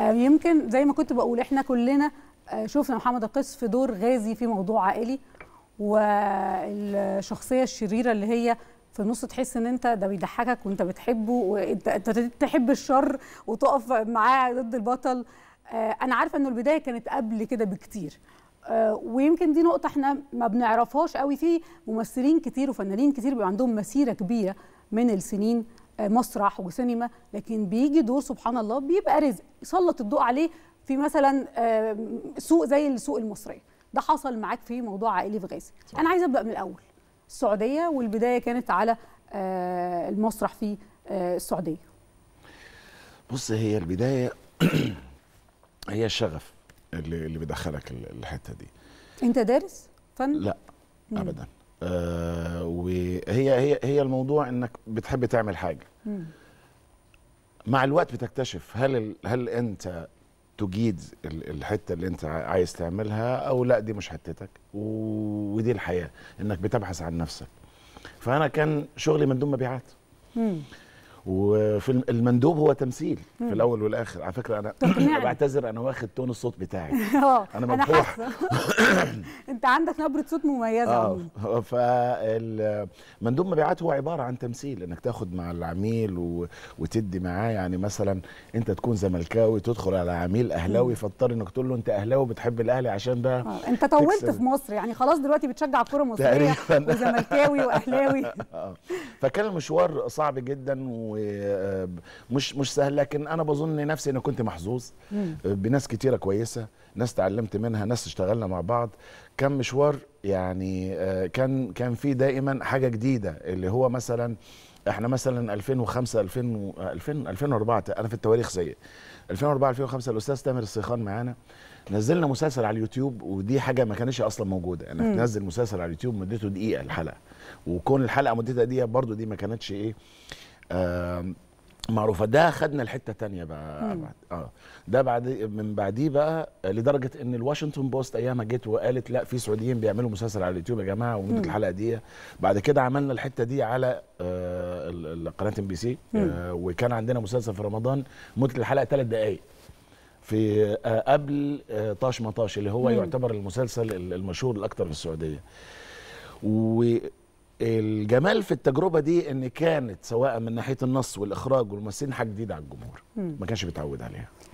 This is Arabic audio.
يمكن زي ما كنت بقول احنا كلنا شفنا محمد القس في دور غازي في موضوع عائلي، والشخصيه الشريره اللي هي في النص تحس ان انت ده بيضحكك وانت بتحبه وانت تحب الشر وتقف معاه ضد البطل. انا عارفه انه البدايه كانت قبل كده بكتير، ويمكن دي نقطه احنا ما بنعرفهاش قوي. في ممثلين كتير وفنانين كتير بيبقى عندهم مسيره كبيره من السنين، مسرح وسينما، لكن بيجي دور سبحان الله بيبقى رزق يسلط الضوء عليه. في مثلا سوق زي السوق المصريه، ده حصل معاك في موضوع عائلي في غازي. انا عايزه ابدا من الاول السعوديه، والبدايه كانت على المسرح في السعوديه. بص، هي البدايه هي الشغف اللي بيدخلك الحته دي. انت دارس فن؟ لا ابدا. وهي الموضوع انك بتحب تعمل حاجه. مع الوقت بتكتشف هل انت تجيد الحته اللي انت عايز تعملها او لا، دي مش حتتك، ودي الحياه انك بتبحث عن نفسك. فانا كان شغلي مندوب مبيعات، وفي المندوب هو تمثيل في الاول والاخر. على فكره انا بعتذر، انا واخد تون الصوت بتاعي، انا مبحوح. انت عندك نبره صوت مميزه. فمندوب مبيعات هو عباره عن تمثيل، انك تاخد مع العميل وتدي معاه. يعني مثلا انت تكون زملكاوي تدخل على عميل اهلاوي، فاضطر انك تقول له انت اهلاوي بتحب الاهلي عشان ده. انت طولت في مصر، يعني خلاص دلوقتي بتشجع كره مصريه وزملكاوي واهلاوي. فكان المشوار صعب جدا ومش سهل، لكن انا بظن نفسي انا كنت محظوظ بناس كتيره كويسه، ناس تعلمت منها، ناس اشتغلنا مع بعض. كان مشوار يعني كان في دائما حاجه جديده، اللي هو مثلا احنا مثلا 2005 2004، انا في التواريخ سيء، 2004 2005 الاستاذ تامر الصيخان معانا، نزلنا مسلسل على اليوتيوب، ودي حاجه ما كانتش اصلا موجوده، انك تنزل مسلسل على اليوتيوب مدته دقيقه الحلقه، وكون الحلقه مدتها دقيقه برضو دي ما كانتش ايه معروفه. ده خدنا الحته تانية بقى بعد ده بعد من بعديه بقى، لدرجه ان الواشنطن بوست ايامها جت وقالت لا في سعوديين بيعملوا مسلسل على اليوتيوب يا جماعه ومده الحلقه دي. بعد كده عملنا الحته دي على قناه MBC، وكان عندنا مسلسل في رمضان مده الحلقه 3 دقائق في قبل طاش مطاش، اللي هو يعتبر المسلسل المشهور الاكثر في السعوديه. الجمال في التجربه دي ان كانت سواء من ناحيه النص والاخراج والممثلين حاجه جديده على الجمهور، ما كانش بيتعود عليها.